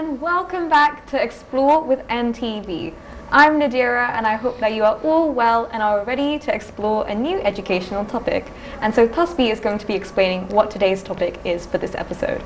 and welcome back to Explore with NTV. I'm Nadira and I hope that you are all well and are ready to explore a new educational topic. And so Tasby is going to be explaining what today's topic is for this episode.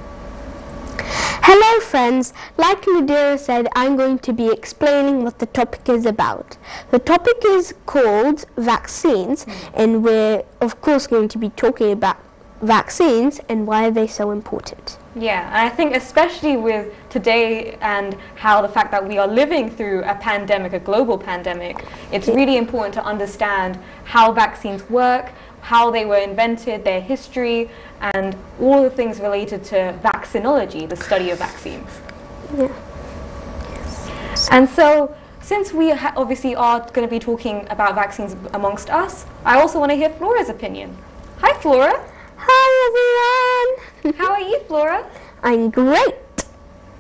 Hello friends, like Nadira said, I'm going to be explaining what the topic is about. The topic is called vaccines, and we're of course going to be talking about vaccines and why are they so important. Yeah, and I think especially with today and how the fact that we are living through a pandemic, a global pandemic, it's really important to understand how vaccines work, how they were invented, their history, and all the things related to vaccinology, the study of vaccines. Yeah. And so, since we obviously are going to be talking about vaccines amongst us, I also want to hear Flora's opinion. Hi, Flora. Hi everyone! How are you, Flora? I'm great!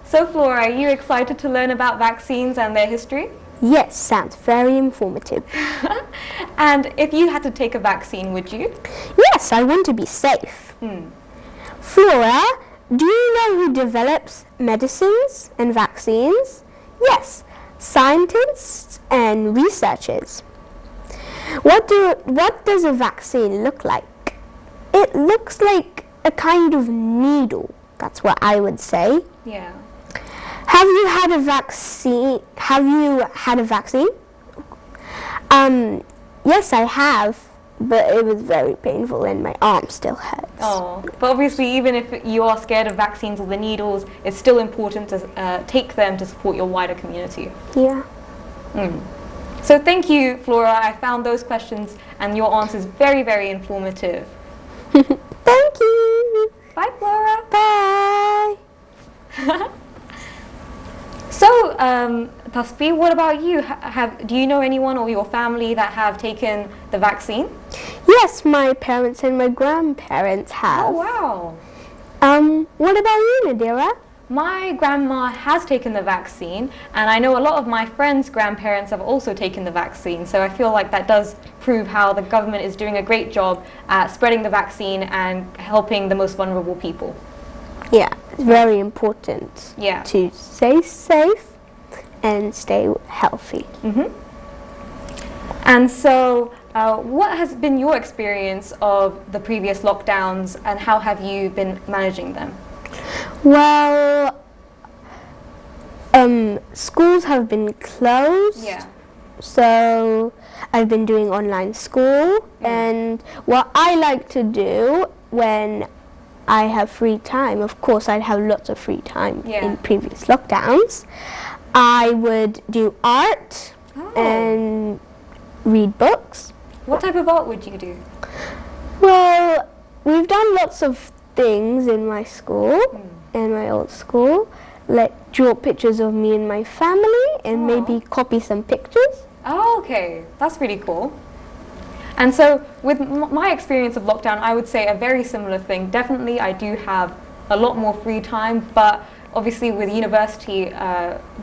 So Flora, are you excited to learn about vaccines and their history? Yes, sounds very informative. And if you had to take a vaccine, would you? Yes, I want to be safe. Flora, do you know who develops medicines and vaccines? Yes, scientists and researchers. What does a vaccine look like? It looks like a kind of needle. That's what I would say. Yeah. Have you had a vaccine? Yes, I have, but it was very painful and my arm still hurts. Oh, but obviously even if you are scared of vaccines or the needles, it's still important to take them to support your wider community. Yeah. So thank you, Flora. I found those questions and your answers very, very informative. Thank you. Bye, Flora. Bye. So, Tasby, what about you? Do you know anyone or your family that have taken the vaccine? Yes, my parents and my grandparents have. Oh, wow. What about you, Nadira? My grandma has taken the vaccine, and I know a lot of my friends' grandparents have also taken the vaccine, so I feel like that does prove how the government is doing a great job at spreading the vaccine and helping the most vulnerable people. Yeah, it's very important to stay safe and stay healthy. And so, what has been your experience of the previous lockdowns, and how have you been managing them? Well, schools have been closed, so I've been doing online school, and what I like to do when I have free time, of course I'd have lots of free time in previous lockdowns, I would do art and read books. What type of art would you do? Well, we've done lots of things in my school. And my old school, like draw pictures of me and my family, and maybe copy some pictures. Oh, okay, that's really cool. And so, with my experience of lockdown, I would say a very similar thing. Definitely, I do have a lot more free time, but obviously, with university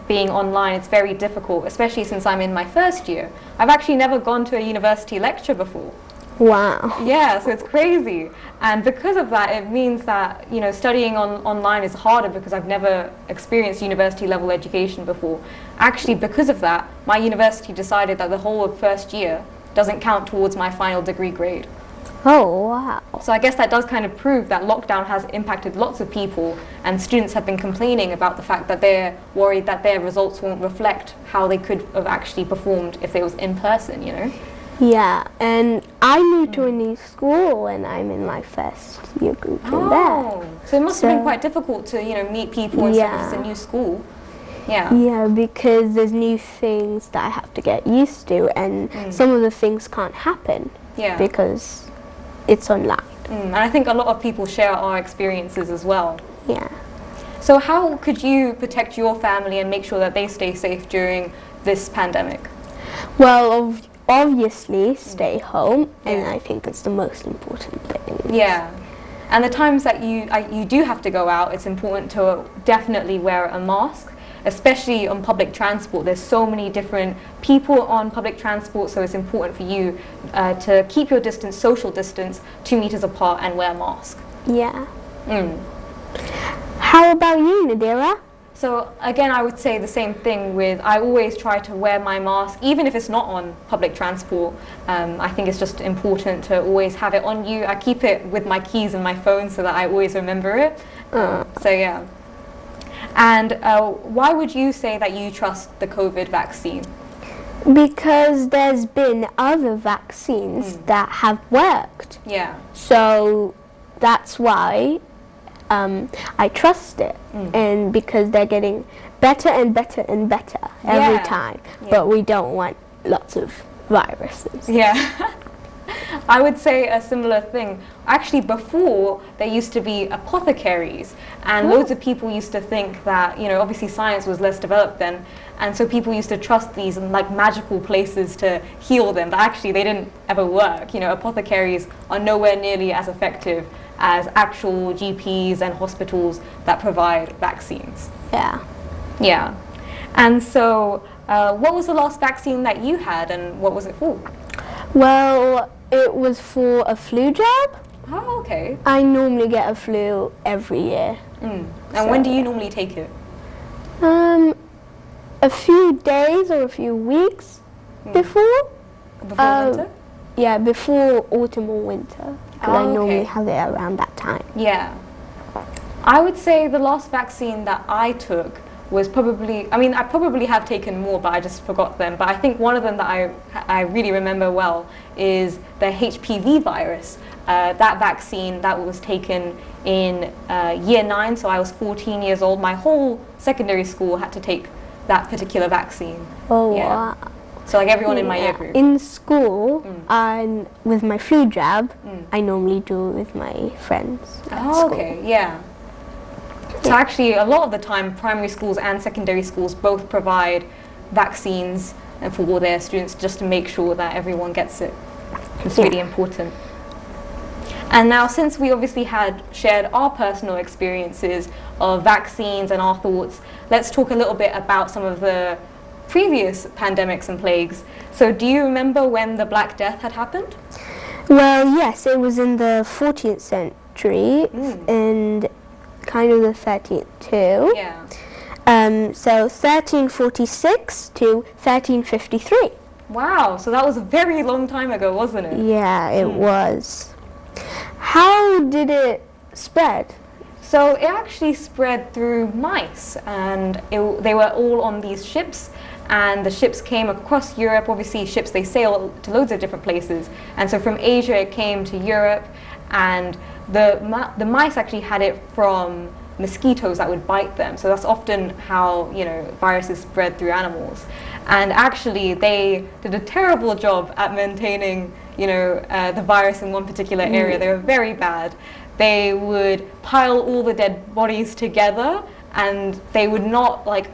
being online, it's very difficult, especially since I'm in my first year. I've actually never gone to a university lecture before. Wow. Yeah, so it's crazy. And because of that, it means that, you know, studying online is harder because I've never experienced university level education before. Actually, because of that, my university decided that the whole of first year doesn't count towards my final degree grade. Oh, wow. So I guess that does kind of prove that lockdown has impacted lots of people, and students have been complaining about the fact that they're worried that their results won't reflect how they could have actually performed if they was in person, you know? Yeah, and I'm new to a new school, and I'm in my first year group in there. So it must have been quite difficult to, you know, meet people and stuff. It's a new school. Yeah. Yeah, because there's new things that I have to get used to, and some of the things can't happen because it's online. And I think a lot of people share our experiences as well. Yeah. So how could you protect your family and make sure that they stay safe during this pandemic? Well, obviously, stay home, and I think it's the most important thing. Yeah, and the times that you do have to go out, it's important to definitely wear a mask, especially on public transport. There's so many different people on public transport, so it's important for you to keep your distance, social distance, 2 meters apart, and wear a mask. Yeah. How about you, Nadira? So again, I would say the same thing with, I always try to wear my mask, even if it's not on public transport. I think it's just important to always have it on you. I keep it with my keys and my phone so that I always remember it. So yeah. And why would you say that you trust the COVID vaccine? Because there's been other vaccines that have worked. Yeah. So that's why I trust it, and because they're getting better and better and better every time. Yeah. But we don't want lots of viruses. Yeah. I would say a similar thing. Actually, before, there used to be apothecaries, and loads of people used to think that, you know, obviously science was less developed then, and so people used to trust these like magical places to heal them, but actually they didn't ever work. You know, apothecaries are nowhere nearly as effective as actual GPs and hospitals that provide vaccines. Yeah. Yeah. And so, what was the last vaccine that you had, and what was it for? Well, it was for a flu jab. Oh, okay. I normally get a flu every year. And so when do you normally take it? A few days or a few weeks before. Before winter? Yeah, before autumn or winter. Because I normally have it around that time. Yeah. I would say the last vaccine that I took was probably, I mean, I probably have taken more, but I just forgot them. But I think one of them that I really remember well is the HPV virus. That vaccine that was taken in year 9, so I was 14 years old. My whole secondary school had to take that particular vaccine. Oh, yeah. Wow. So like everyone in my year group. In school, and with my flu jab, I normally do it with my friends at school. Okay, yeah. So actually, a lot of the time, primary schools and secondary schools both provide vaccines for all their students, just to make sure that everyone gets it. It's really important. And now, since we obviously had shared our personal experiences of vaccines and our thoughts, let's talk a little bit about some of the previous pandemics and plagues. So do you remember when the Black Death had happened? Well, yes, it was in the 14th century, and kind of the 13th too. Yeah. So 1346 to 1353. Wow, so that was a very long time ago, wasn't it? Yeah, it was. How did it spread? So it actually spread through mice, and they were all on these ships, and the ships came across Europe. Obviously ships, they sail to loads of different places, and so from Asia it came to Europe, and the mice actually had it from mosquitoes that would bite them. So that's often how, you know, viruses spread through animals. And actually they did a terrible job at maintaining, you know, the virus in one particular area. They were very bad. They would pile all the dead bodies together, and they would not like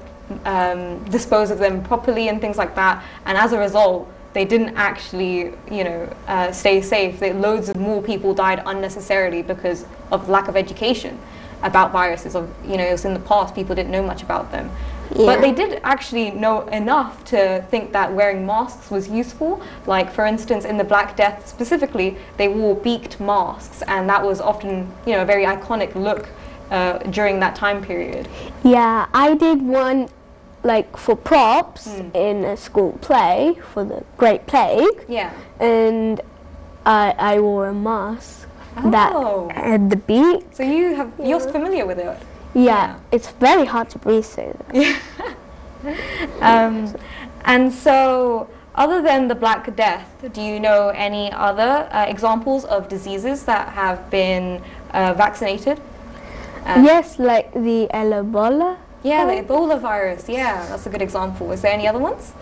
dispose of them properly and things like that. And as a result, they didn't actually, you know, stay safe. Loads of more people died unnecessarily because of lack of education about viruses. Or, you know, it was in the past, people didn't know much about them. Yeah. But they did actually know enough to think that wearing masks was useful. Like, for instance, in the Black Death specifically, they wore beaked masks, and that was often, you know, a very iconic look during that time period. Yeah, I did one, like, for props in a school play for the Great Plague. Yeah. And I wore a mask that had the beak. So you have, you're familiar with it? Yeah, yeah. It's very hard to breathe through that. And so, other than the Black Death, do you know any other examples of diseases that have been vaccinated? Yes, like the Ebola. Yeah, the Ebola virus. Yeah, that's a good example. Is there any other ones?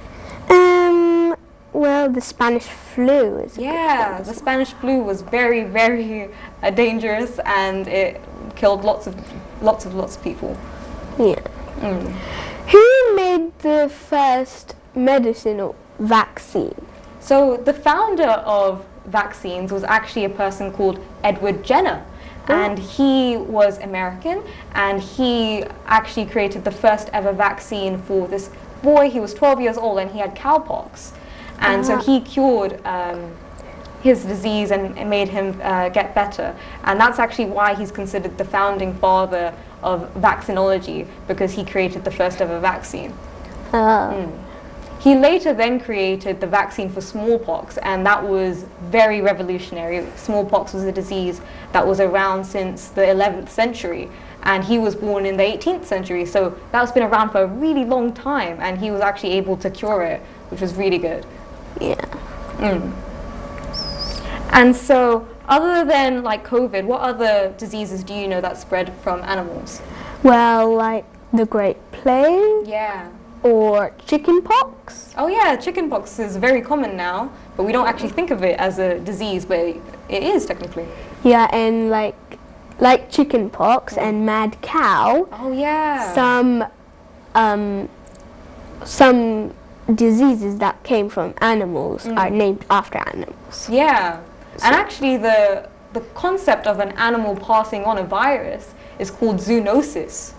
Well, the Spanish flu is. Yeah, the Spanish flu was very, very dangerous, and it killed lots of people. Yeah. Who made the first medicinal vaccine? So the founder of vaccines was actually a person called Edward Jenner. And he was American, and he actually created the first ever vaccine for this boy. He was 12 years old, and he had cowpox. And so he cured his disease and made him get better. And that's actually why he's considered the founding father of vaccinology, because he created the first ever vaccine. Oh. Mm. He later then created the vaccine for smallpox, and that was very revolutionary. Smallpox was a disease that was around since the 11th century, and he was born in the 18th century, so that's been around for a really long time, and he was actually able to cure it, which was really good. Yeah. Mm. And so, other than like COVID, what other diseases do you know that spread from animals? Well, like the Great Plague. Yeah. Or chickenpox. Oh yeah, chickenpox is very common now, but we don't actually think of it as a disease, but it is technically. Yeah, and like chickenpox and mad cow. Oh yeah. Some diseases that came from animals are named after animals. Yeah. So. And actually the concept of an animal passing on a virus is called zoonosis.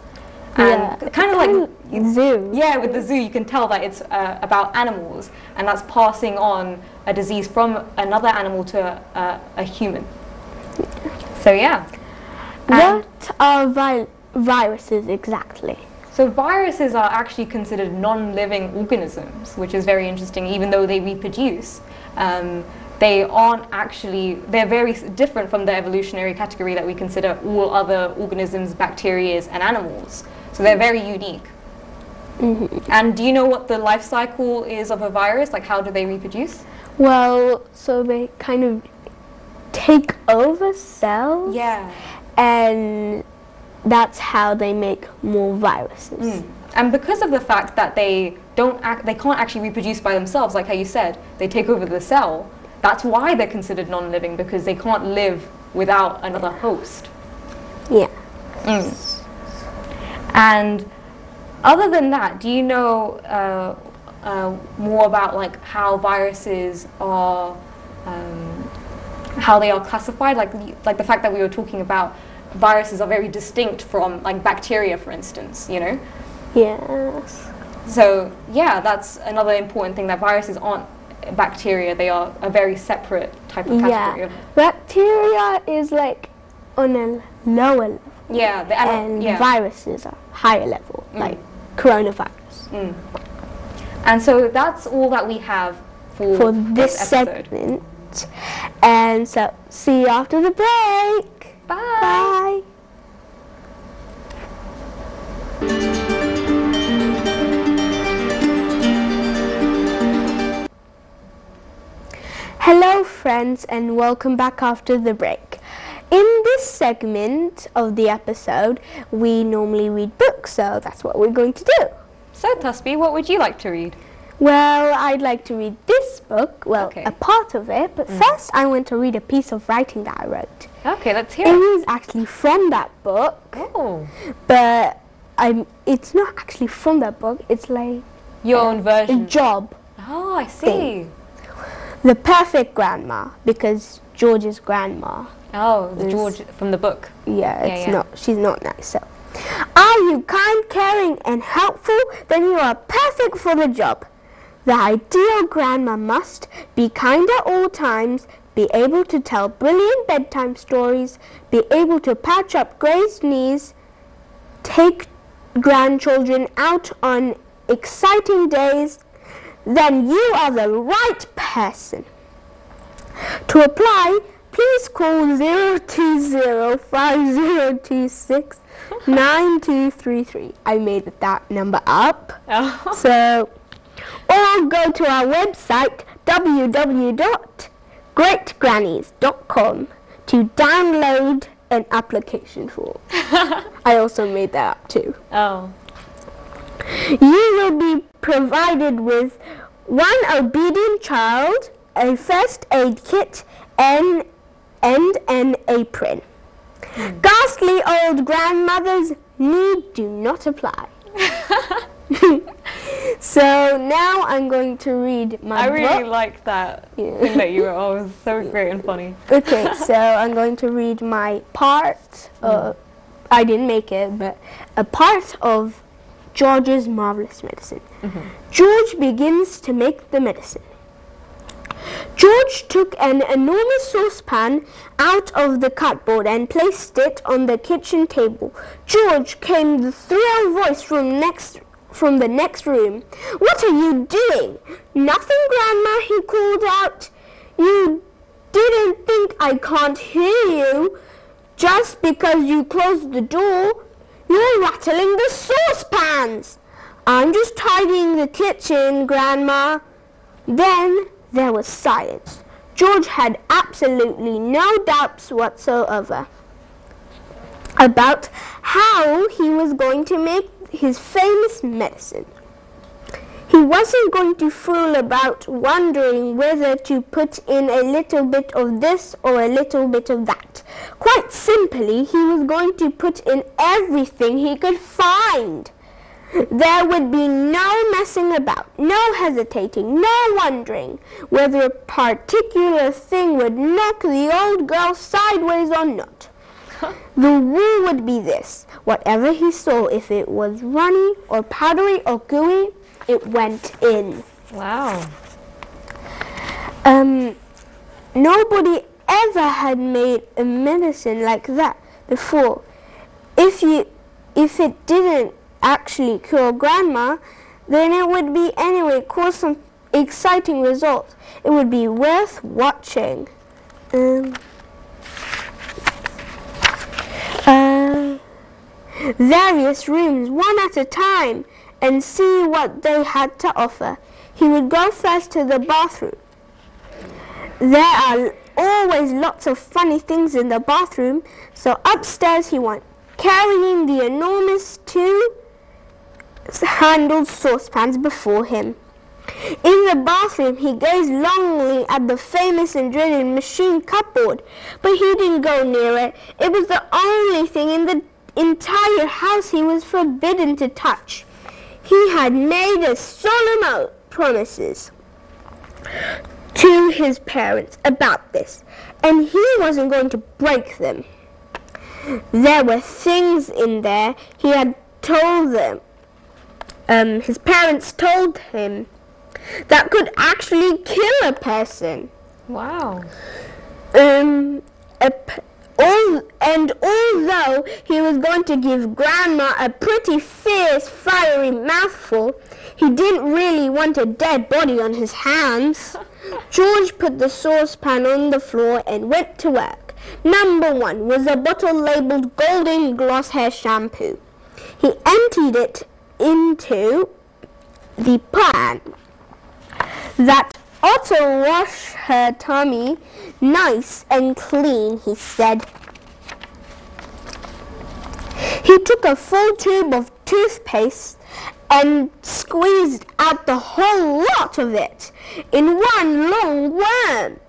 And yeah, kind of like zoo. Yeah, with the zoo you can tell that it's about animals, and that's passing on a disease from another animal to a human. So yeah. And what are viruses exactly? So viruses are actually considered non-living organisms, which is very interesting. Even though they reproduce, they aren't actually, they're very different from the evolutionary category that we consider all other organisms, bacteria and animals. So they're very unique. Mm-hmm. And do you know what the life cycle is of a virus? Like, how do they reproduce? Well, so they kind of take over cells. Yeah. And that's how they make more viruses. Mm. And because of the fact that they can't actually reproduce by themselves, like how you said, they take over the cell. That's why they're considered non-living, because they can't live without another host. Yeah. Mm. And other than that, do you know more about like how viruses are, how they are classified? Like the fact that we were talking about viruses are very distinct from like bacteria, for instance. You know. Yes. So yeah, that's another important thing, that viruses aren't bacteria, they are a very separate type of category. Yeah. Bacteria is like on a lower level. Yeah, viruses are higher level, like coronavirus. Mm. And so that's all that we have for this segment. And so, see you after the break. Bye. Bye. Hello friends, and welcome back after the break. In this segment of the episode, we normally read books, so that's what we're going to do. So Tasby, what would you like to read? Well, I'd like to read this book, well, okay, a part of it, but first I want to read a piece of writing that I wrote. Okay, let's hear it. It is actually from that book. Oh. But it's not actually from that book, it's like... Your own version. A job. Oh, I see. Thing. The perfect grandma, because George's grandma. Oh, the George from the book. Yeah, she's not nice. So, are you kind, caring, and helpful? Then you are perfect for the job. The ideal grandma must be kind at all times, be able to tell brilliant bedtime stories, be able to patch up grazed knees, take grandchildren out on exciting days. Then you are the right person. To apply, please call 020-5026-9233. I made that number up. Oh. So, or go to our website www.greatgrannies.com to download an application form. I also made that up too. Oh. You will be provided with one obedient child, a first aid kit, and an apron. Mm. Ghastly old grandmothers need do not apply. So now I'm going to read my book. I really like that. Yeah. You were always so great and funny. Okay, so I'm going to read my part. I didn't make it, but a part of George's Marvelous Medicine. Mm-hmm. George begins to make the medicine. George took an enormous saucepan out of the cupboard and placed it on the kitchen table. "George," came the shrill voice from the next room. "What are you doing?" "Nothing, Grandma," he called out. "You didn't think I can't hear you just because you closed the door? You're rattling the saucepans." "I'm just tidying the kitchen, Grandma." Then there was silence. George had absolutely no doubts whatsoever about how he was going to make his famous medicine. He wasn't going to fool about wondering whether to put in a little bit of this or a little bit of that. Quite simply, he was going to put in everything he could find. There would be no messing about, no hesitating, no wondering whether a particular thing would knock the old girl sideways or not. The rule would be this: whatever he saw, if it was runny or powdery or gooey, it went in. Wow. Nobody ever had made a medicine like that before. If it didn't actually cure Grandma, then it would be anyway cause some exciting results. It would be worth watching. Various rooms, one at a time, and see what they had to offer. He would go first to the bathroom. There are always lots of funny things in the bathroom, so upstairs he went, carrying the enormous two-handled saucepans before him. In the bathroom, he gazed longingly at the famous and dreaded machine cupboard, but he didn't go near it. It was the only thing in the entire house he was forbidden to touch. He had made a solemn oath, promises to his parents about this, and he wasn't going to break them. There were things in there he had told them, his parents told him, that could actually kill a person. Wow. Although he was going to give Grandma a pretty fierce, fiery mouthful, he didn't really want a dead body on his hands. George put the saucepan on the floor and went to work. Number one was a bottle labeled Golden Gloss Hair Shampoo. He emptied it into the pan that ought to wash her tummy nice and clean, he said. He took a full tube of toothpaste and squeezed out the whole lot of it in one long worm.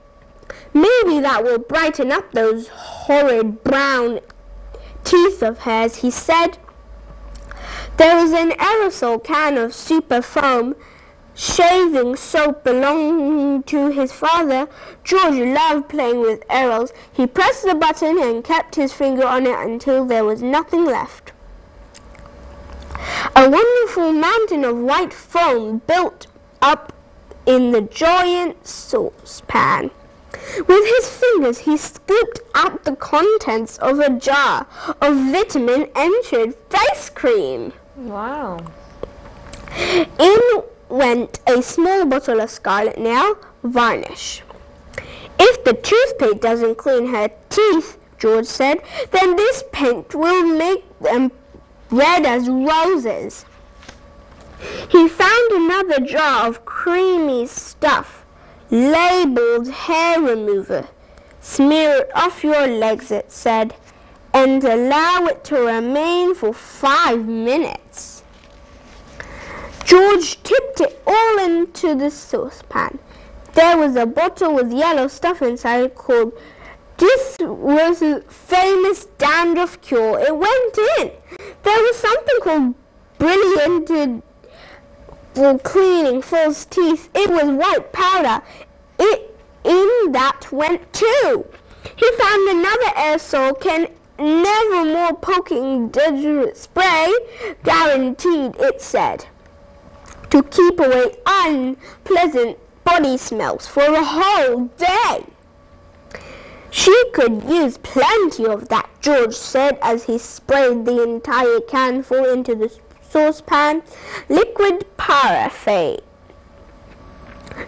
"Maybe that will brighten up those horrid brown teeth of hers," he said. There was an aerosol can of super foam shaving soap belonging to his father. George loved playing with arrows. He pressed the button and kept his finger on it until there was nothing left. A wonderful mountain of white foam built up in the giant saucepan. With his fingers, he scooped out the contents of a jar of vitamin-enriched face cream. Wow. In went a small bottle of scarlet nail varnish. "If the toothpaste doesn't clean her teeth," George said, "then this paint will make them red as roses." He found another jar of creamy stuff labeled hair remover. "Smear it off your legs," it said, "and allow it to remain for 5 minutes. George tipped it all into the saucepan. There was a bottle with yellow stuff inside called "This Was a Famous Dandruff Cure." It went in. There was something called Brilliant for Cleaning False Teeth. It was white powder. In that went too. He found another aerosol can, "Nevermore Poking Deodorant Spray Guaranteed," it said, "to keep away unpleasant body smells for a whole day. She could use plenty of that, George said as he sprayed the entire canful into the saucepan. Liquid paraffin.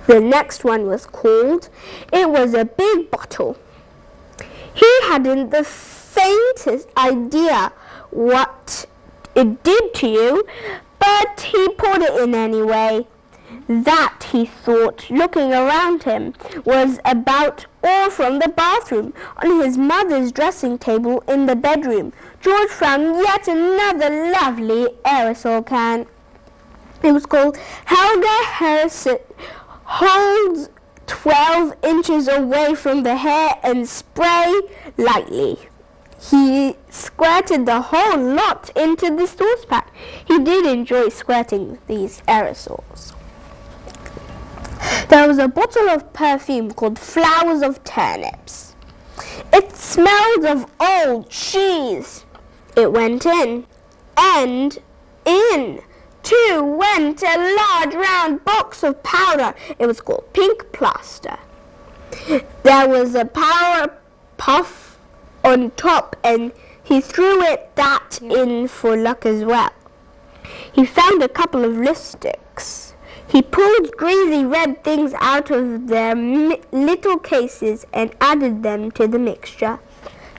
The next one was called. It was a big bottle. He hadn't the faintest idea what it did to you, but he poured it in anyway. That, he thought, looking around him, was about all from the bathroom, on his mother's dressing table in the bedroom. George found yet another lovely aerosol can. It was called Helga Harrison Holds 12 inches away from the hair and spray lightly. He squirted the whole lot into the saucepan. He did enjoy squirting these aerosols. There was a bottle of perfume called Flowers of Turnips. It smelled of old cheese. It went in, and in too went a large round box of powder. It was called Pink Plaster. There was a powder puff on top, and he threw that in for luck as well. He found a couple of lipsticks. He pulled greasy red things out of their little cases and added them to the mixture.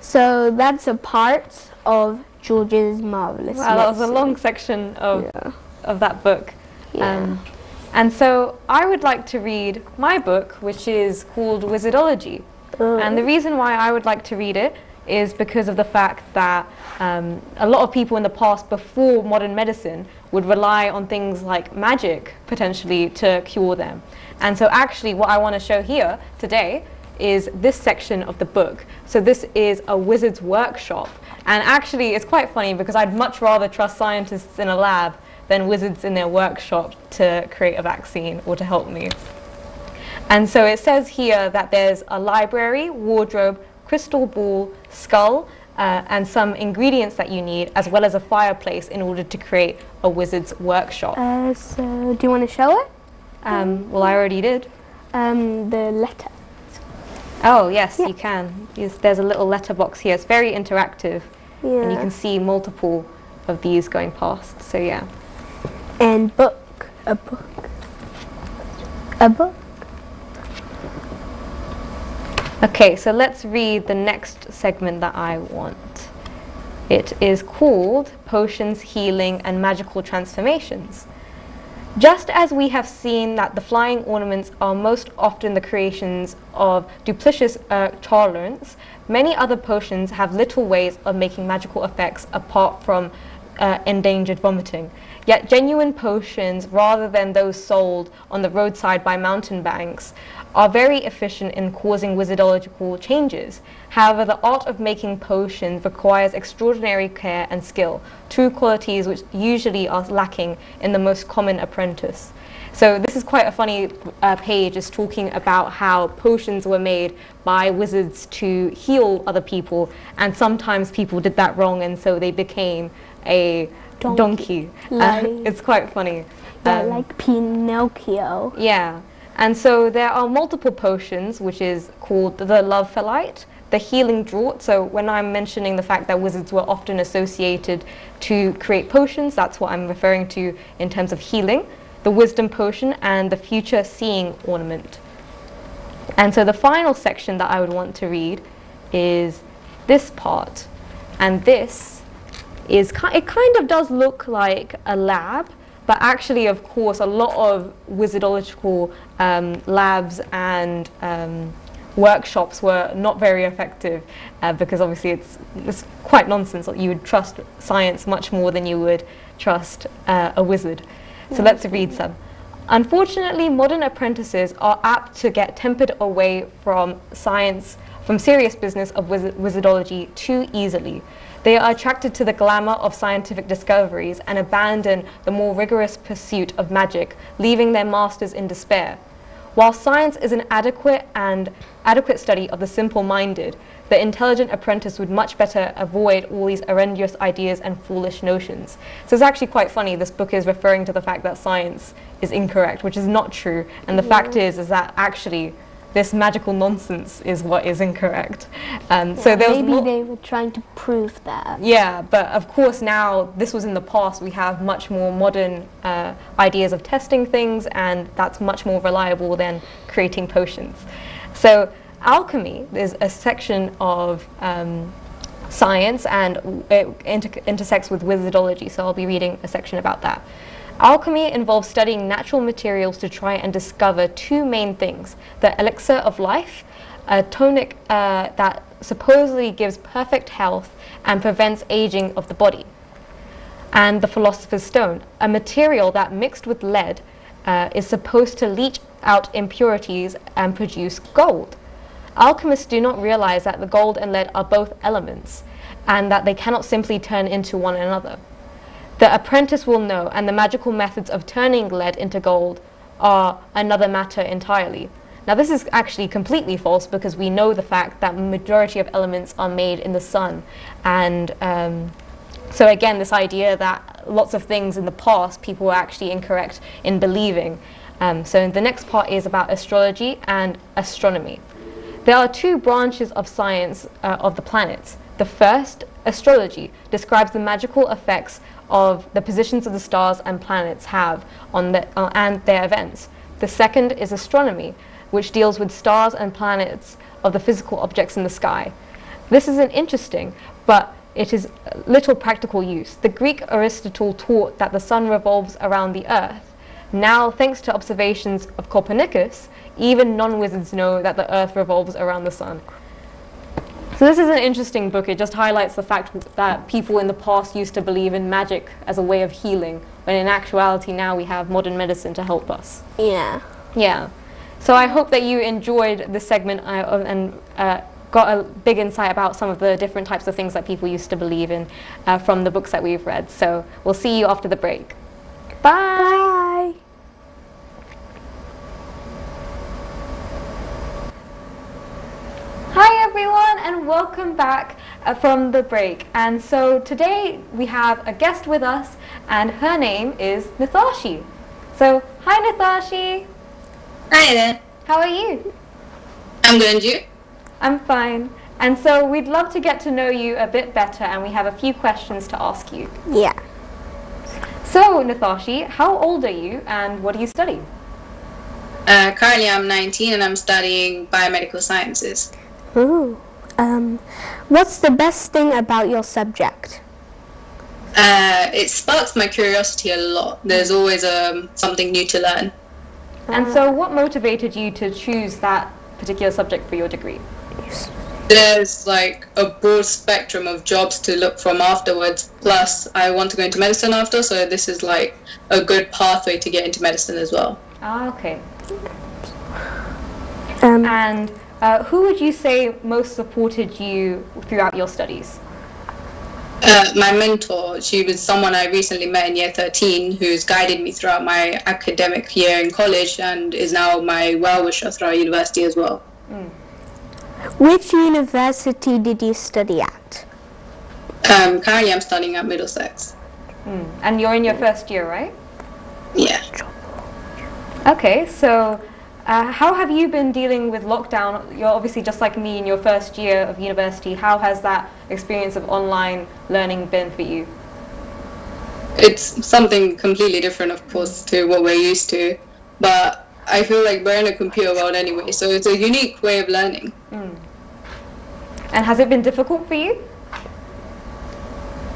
So that's a part of George's Marvelous Medicine. Wow, that was a long section of that book. Yeah. And so I would like to read my book, which is called Wizardology. And the reason why I would like to read it is because of the fact that a lot of people in the past, before modern medicine, would rely on things like magic, potentially, to cure them. And so actually what I want to show here today is this section of the book. So this is a wizard's workshop. And actually it's quite funny because I'd much rather trust scientists in a lab than wizards in their workshop to create a vaccine or to help me. And so it says here that there's a library, wardrobe, crystal ball, skull, and some ingredients that you need, as well as a fireplace in order to create a wizard's workshop. So do you want to show it? Well, I already did. The letter. Oh, yes, yeah. You can. Yes, there's a little letterbox here. It's very interactive. Yeah. And you can see multiple of these going past. So, yeah. And book. A book. A book. Okay, so let's read the next segment that I want. It is called Potions, Healing, and Magical Transformations. Just as we have seen that the flying ornaments are most often the creations of duplicitous charlatans, many other potions have little ways of making magical effects apart from endangered vomiting. Yet genuine potions, rather than those sold on the roadside by mountain banks, are very efficient in causing wizardological changes. However, the art of making potions requires extraordinary care and skill, two qualities which usually are lacking in the most common apprentice. So this is quite a funny page, is talking about how potions were made by wizards to heal other people, and sometimes people did that wrong, and so they became a donkey. Like it's quite funny. Like Pinocchio. Yeah. And so there are multiple potions, which is called the love philite, the healing draught. So when I'm mentioning the fact that wizards were often associated to create potions, that's what I'm referring to in terms of healing, the wisdom potion, and the future seeing ornament. And so the final section that I would want to read is this part. And this is, it kind of does look like a lab, but actually, of course, a lot of wizardological labs and workshops were not very effective because obviously it's quite nonsense that you would trust science much more than you would trust a wizard. So let's read some. Unfortunately, modern apprentices are apt to get tempered away from science, from serious business of wizardology too easily. They are attracted to the glamour of scientific discoveries and abandon the more rigorous pursuit of magic, leaving their masters in despair. While science is an adequate study of the simple-minded, the intelligent apprentice would much better avoid all these erroneous ideas and foolish notions. So it's actually quite funny, this book is referring to the fact that science is incorrect, which is not true, and the fact is that actually this magical nonsense is what is incorrect. So there was maybe they were trying to prove that. Yeah, but of course now, this was in the past, we have much more modern ideas of testing things, and that's much more reliable than creating potions. So alchemy is a section of science, and it intersects with wizardology, so I'll be reading a section about that. Alchemy involves studying natural materials to try and discover two main things: the elixir of life, a tonic that supposedly gives perfect health and prevents aging of the body, and the philosopher's stone, a material that mixed with lead is supposed to leach out impurities and produce gold. Alchemists do not realize that the gold and lead are both elements and that they cannot simply turn into one another. The apprentice will know, and the magical methods of turning lead into gold are another matter entirely. Now this is actually completely false, because we know the fact that majority of elements are made in the sun, and so again this idea that lots of things in the past people were actually incorrect in believing. So the next part is about astrology and astronomy. There are two branches of science of the planets. The first, astrology, describes the magical effects of the positions of the stars and planets have on and their events. The second is astronomy, which deals with stars and planets of the physical objects in the sky. This isn't interesting, but it is little practical use. The Greek Aristotle taught that the sun revolves around the earth. Now, thanks to observations of Copernicus, even non-wizards know that the earth revolves around the sun. So this is an interesting book. It just highlights the fact that people in the past used to believe in magic as a way of healing, when in actuality now we have modern medicine to help us. Yeah. Yeah. So I hope that you enjoyed this segment and got a big insight about some of the different types of things that people used to believe in from the books that we've read. So we'll see you after the break. Bye! Bye. Hi everyone, and welcome back from the break. And so today we have a guest with us, and her name is Nithashi. So hi Nithashi. Hi there. How are you? I'm good, and you? I'm fine. And so we'd love to get to know you a bit better, and we have a few questions to ask you. Yeah. So Nithashi, how old are you and what do you study? Currently I'm 19 and I'm studying biomedical sciences. Ooh. What's the best thing about your subject? It sparks my curiosity a lot. There's always something new to learn. And so what motivated you to choose that particular subject for your degree? There's like a broad spectrum of jobs to look from afterwards, plus I want to go into medicine after, so this is like a good pathway to get into medicine as well. Ah, okay. And who would you say most supported you throughout your studies? My mentor. She was someone I recently met in year 13 who's guided me throughout my academic year in college and is now my well-wisher throughout university as well. Mm. Which university did you study at? Currently I'm studying at Middlesex. Mm. And you're in your first year, right? Yeah. Okay, so how have you been dealing with lockdown? You're obviously just like me in your first year of university. How has that experience of online learning been for you? It's something completely different, of course, to what we're used to, but I feel like we're in a computer world anyway, so it's a unique way of learning. Mm. And has it been difficult for you?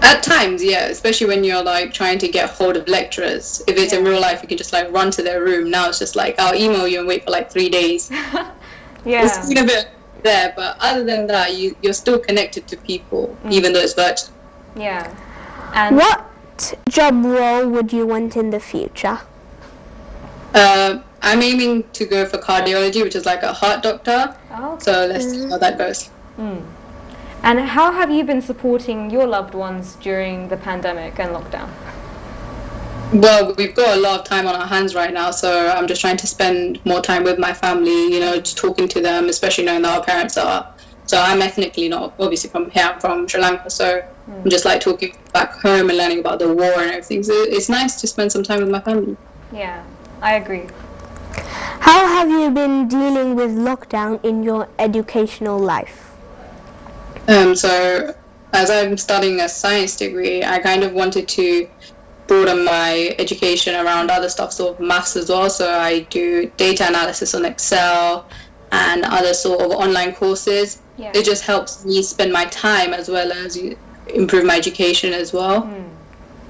At times, yeah, especially when you're like trying to get hold of lecturers. If it's in real life, you can just like run to their room. Now it's just like, I'll email you and wait for like 3 days. Yeah. It's been a bit there, but other than that, you're still connected to people, even though it's virtual. Yeah. And what job role would you want in the future? I'm aiming to go for cardiology, which is like a heart doctor. Oh, okay. So let's see how that goes. Mm. And how have you been supporting your loved ones during the pandemic and lockdown? Well, we've got a lot of time on our hands right now, so I'm just trying to spend more time with my family, you know, just talking to them, especially knowing that our parents are. So I'm ethnically not obviously from here, I'm from Sri Lanka, so I'm just like talking back home and learning about the war and everything. So it's nice to spend some time with my family. Yeah, I agree. How have you been dealing with lockdown in your educational life? So as I'm studying a science degree, I kind of wanted to broaden my education around other stuff, sort of maths as well. So I do data analysis on Excel and other sort of online courses. Yeah. It just helps me spend my time as well as improve my education as well.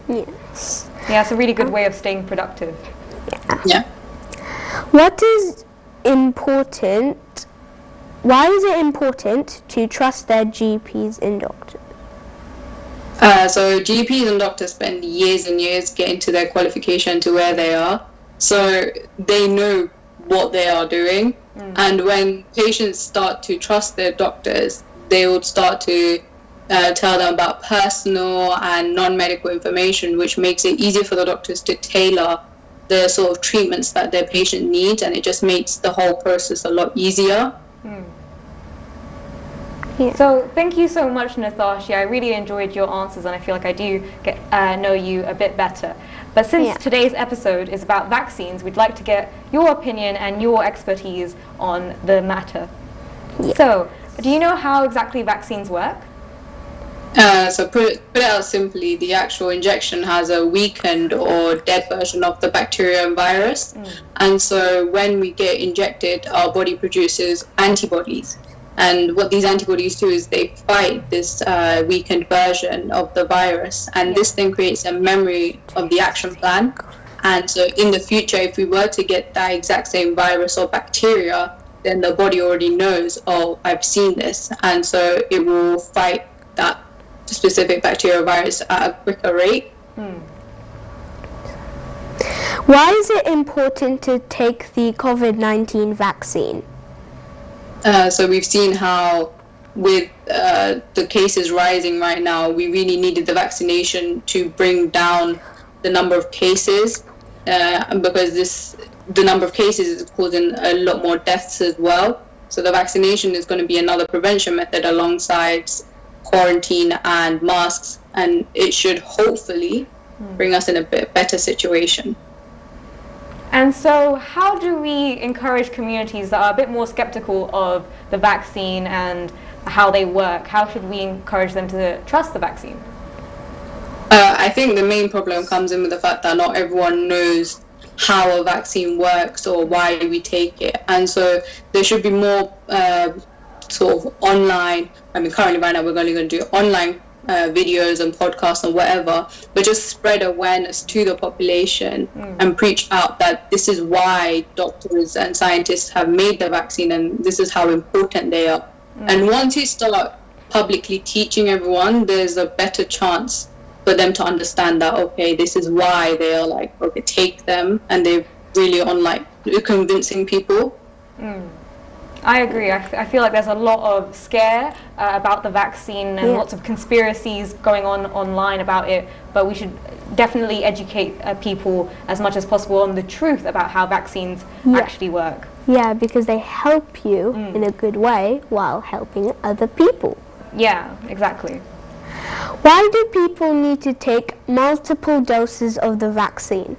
Mm. Yes. Yeah, it's a really good way of staying productive. Yeah. Yeah. What is important? Why is it important to trust their GPs and doctors? So GPs and doctors spend years and years getting to their qualification to where they are. So they know what they are doing. Mm. And when patients start to trust their doctors, they will start to tell them about personal and non-medical information, which makes it easier for the doctors to tailor the sort of treatments that their patient needs, and it just makes the whole process a lot easier. Mm. Yeah. So thank you so much, Natasha. I really enjoyed your answers, and I feel like I do get know you a bit better. But since today's episode is about vaccines, we'd like to get your opinion and your expertise on the matter. Yeah. So, do you know how exactly vaccines work? So put it out simply, the actual injection has a weakened or dead version of the bacteria and virus. Mm. And so when we get injected, our body produces antibodies. And what these antibodies do is they fight this weakened version of the virus. And this then creates a memory of the action plan. And so in the future, if we were to get that exact same virus or bacteria, then the body already knows, oh, I've seen this. And so it will fight that specific bacteria or virus at a quicker rate. Mm. Why is it important to take the COVID-19 vaccine? So we've seen how with the cases rising right now, we really needed the vaccination to bring down the number of cases, because the number of cases is causing a lot more deaths as well. So the vaccination is going to be another prevention method alongside quarantine and masks, and it should hopefully bring us in a better situation. And so how do we encourage communities that are a bit more skeptical of the vaccine and how they work? How should we encourage them to trust the vaccine? I think the main problem comes in with the fact that not everyone knows how a vaccine works or why we take it. And so there should be more sort of online, I mean currently right now we're only going to do online videos and podcasts and whatever, but just spread awareness to the population and preach out that this is why doctors and scientists have made the vaccine and this is how important they are. And once you start publicly teaching everyone, there's a better chance for them to understand that, okay, this is why they are like, okay, take them, and they're really on like convincing people. I agree. I feel like there's a lot of scare about the vaccine and lots of conspiracies going on online about it, but we should definitely educate people as much as possible on the truth about how vaccines actually work. Yeah, because they help you in a good way while helping other people. Yeah, exactly. Why do people need to take multiple doses of the vaccine?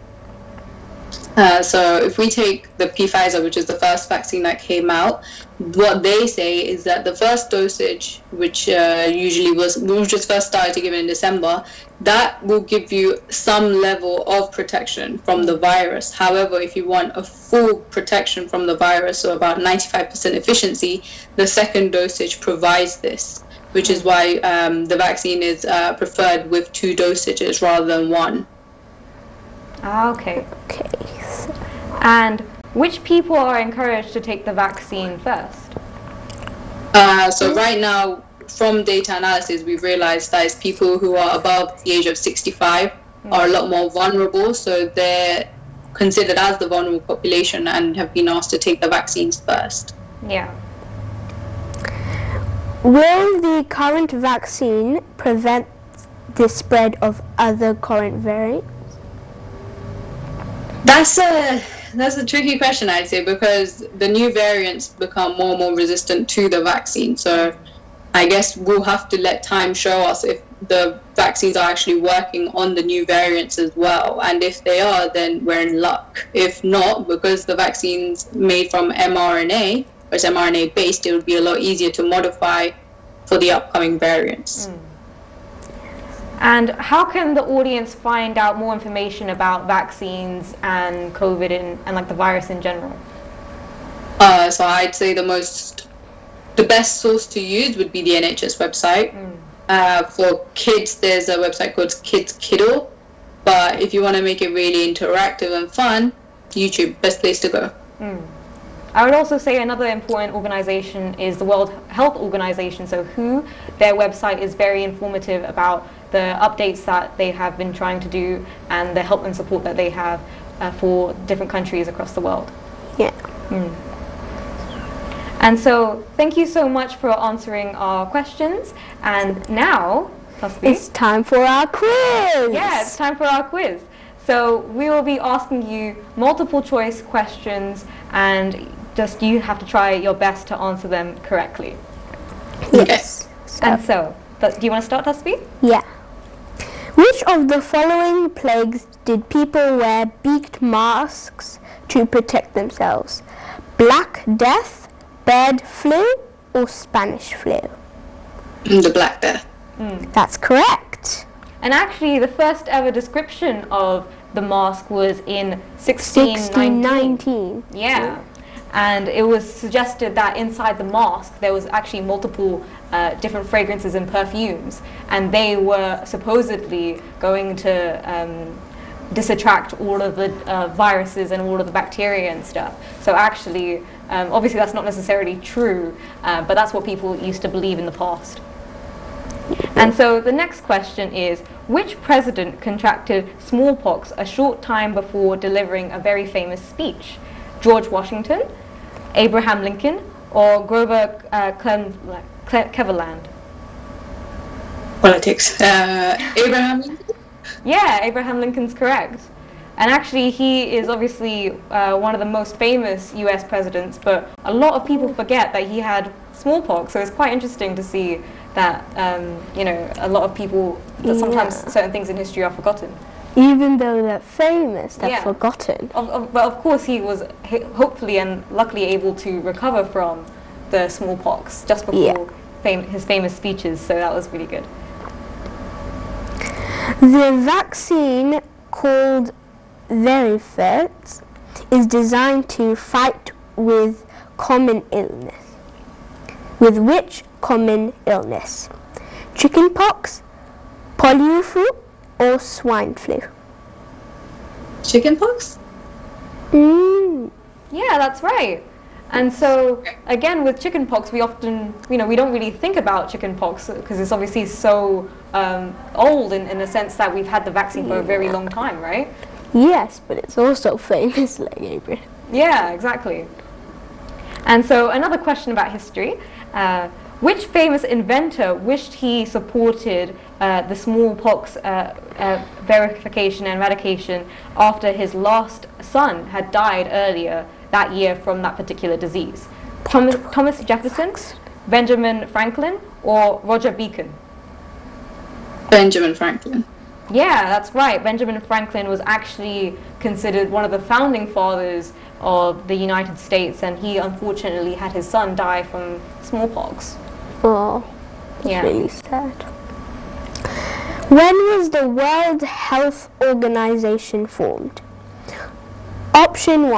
So if we take the Pfizer, which is the first vaccine that came out, what they say is that the first dosage, which usually first started to give it in December, that will give you some level of protection from the virus. However, if you want a full protection from the virus, so about 95% efficiency, the second dosage provides this, which is why the vaccine is preferred with 2 dosages rather than 1. Okay. Okay. So. And which people are encouraged to take the vaccine first? So right now, from data analysis, we've realized that it's people who are above the age of 65 are a lot more vulnerable, so they're considered as the vulnerable population and have been asked to take the vaccines first. Yeah. Will the current vaccine prevent the spread of other current variants? That's a tricky question, I'd say, because the new variants become more and more resistant to the vaccine. So I guess we'll have to let time show us if the vaccines are actually working on the new variants as well. And if they are, then we're in luck. If not, because the vaccine's made from mRNA, or it's mRNA-based, it would be a lot easier to modify for the upcoming variants. Mm. And how can the audience find out more information about vaccines and COVID and like the virus in general? So I'd say the best source to use would be the NHS website. Mm. For kids, there's a website called Kiddle. But if you want to make it really interactive and fun, YouTube, best place to go. Mm. I would also say another important organization is the World Health Organization, so WHO. Their website is very informative about the updates that they have been trying to do and the help and support that they have for different countries across the world. Yeah. Mm. And so thank you so much for answering our questions. And now, Tasby, it's time for our quiz. Yeah, it's time for our quiz. So we will be asking you multiple choice questions and just you have to try your best to answer them correctly. Yes. Okay. And so, do you want to start, Tasby? Yeah. Which of the following plagues did people wear beaked masks to protect themselves? Black Death, bird flu, or Spanish flu? The Black Death. Mm. That's correct. And actually, the first ever description of the mask was in 1619. Yeah. And it was suggested that inside the mask there was actually multiple different fragrances and perfumes, and they were supposedly going to disattract all of the viruses and all of the bacteria and stuff. So actually, obviously that's not necessarily true, but that's what people used to believe in the past. And so the next question is, which president contracted smallpox a short time before delivering a very famous speech? George Washington, Abraham Lincoln, or Grover Cleveland? Politics. Abraham Lincoln? Yeah, Abraham Lincoln's correct. And actually, he is obviously one of the most famous US presidents, but a lot of people forget that he had smallpox, so it's quite interesting to see that, you know, a lot of people, that sometimes certain things in history are forgotten. Even though they're famous, they're forgotten. But of course he was hopefully and luckily able to recover from the smallpox just before his famous speeches, so that was really good. The vaccine called Verifert is designed to fight with common illness. With which common illness? Chickenpox, polio flu, or swine flu? Chickenpox? Mm. Yeah, that's right. And so again, with chickenpox, we often, you know, we don't really think about chickenpox because it's obviously so old in the sense that we've had the vaccine for a very long time, right? Yes, but it's also famous, like April. Yeah, exactly. And so another question about history. Which famous inventor wished he supported the smallpox verification and eradication after his last son had died earlier that year from that particular disease? Thomas Jefferson, Benjamin Franklin, or Roger Bacon? Benjamin Franklin. Yeah, that's right. Benjamin Franklin was actually considered one of the founding fathers of the United States, and he unfortunately had his son die from smallpox. Oh, that's really sad. When was the World Health Organization formed? Option 1,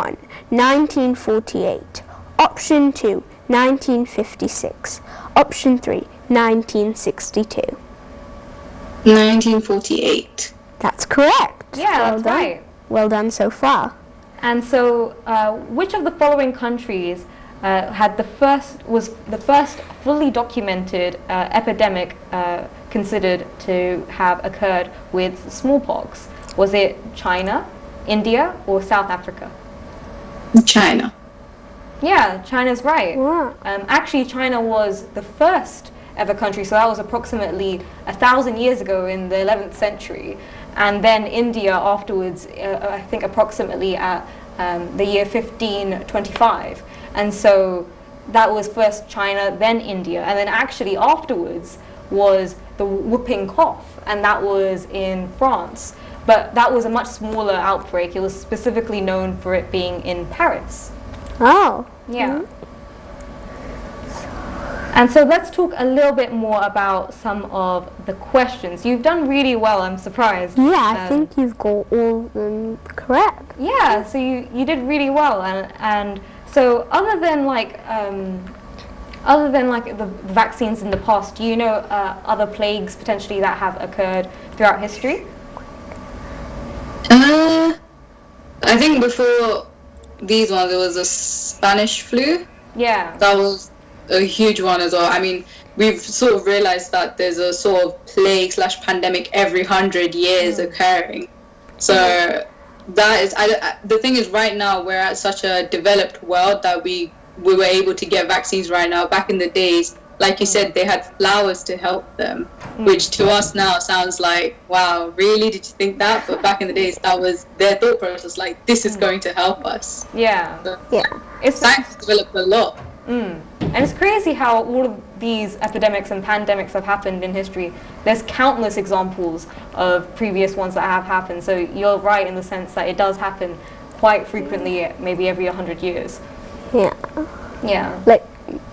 1948. Option 2, 1956. Option 3, 1962. 1948. That's correct. Yeah, that's right. Well done so far. And so, which of the following countries was the first fully documented epidemic considered to have occurred with smallpox? Was it China, India, or South Africa? China. Yeah, China's right. Yeah. Actually, China was the first ever country, so that was approximately 1,000 years ago in the 11th century. and then India afterwards, I think approximately at the year 1525. And so that was first China, then India, and then actually afterwards was the whooping cough, and that was in France. But that was a much smaller outbreak. It was specifically known for it being in Paris. Oh. Yeah. Mm-hmm. And so let's talk a little bit more about some of the questions. You've done really well, I'm surprised. Yeah, I think you've got all of them correct. Yeah, so you did really well. And so other than like the vaccines in the past, do you know other plagues potentially that have occurred throughout history? I think before these ones, there was a Spanish flu. Yeah. That was a huge one as well. I mean, we've sort of realized that there's a sort of plague / pandemic every 100 years occurring. So that is, the thing is, right now we're at such a developed world that we were able to get vaccines right now. Back in the days, like you said, they had flowers to help them, which to us now sounds like, wow, really? Did you think that? But back in the days, that was their thought process, like, this is going to help us. Yeah. So, yeah. Science developed a lot. Mm. And it's crazy how all of these epidemics and pandemics have happened in history. There's countless examples of previous ones that have happened. So you're right in the sense that it does happen quite frequently, maybe every 100 years. Yeah. Yeah. Like,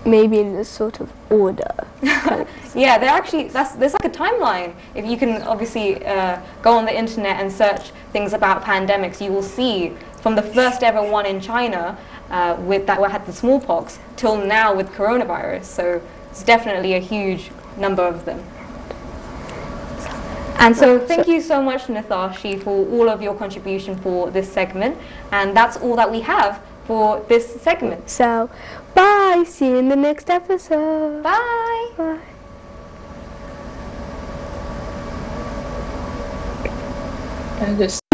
maybe in this sort of order. Yeah, they're actually, there's like a timeline. If you can obviously go on the internet and search things about pandemics, you will see from the first ever one in China that had the smallpox till now with coronavirus. So it's definitely a huge number of them. And so thank you so much, Natashi, for all of your contribution for this segment. And that's all that we have for this segment. So, bye! See you in the next episode! Bye! Bye! I just